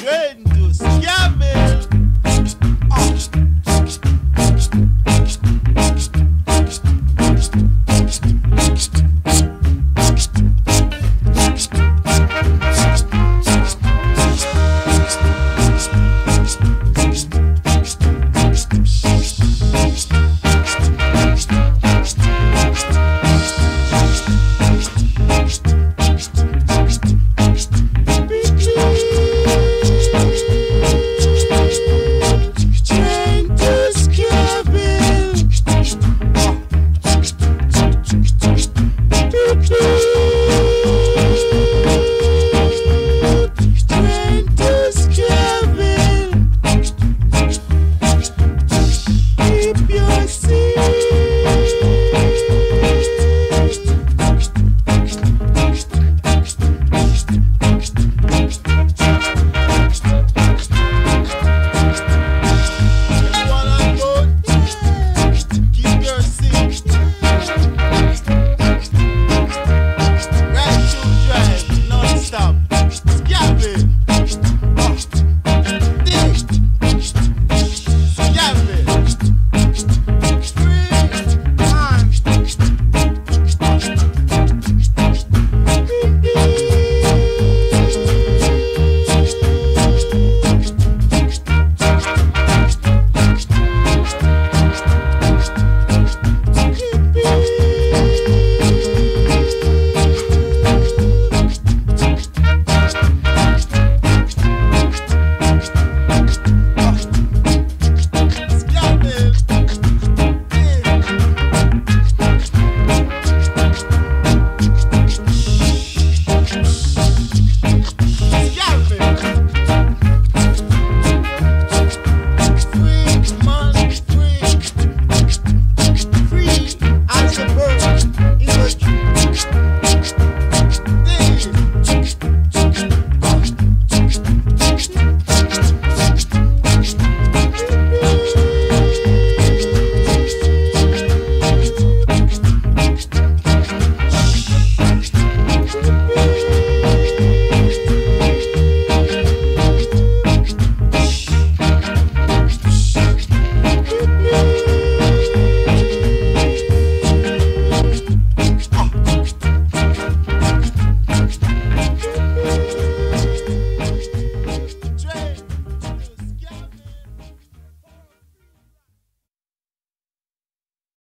train to Xiamen.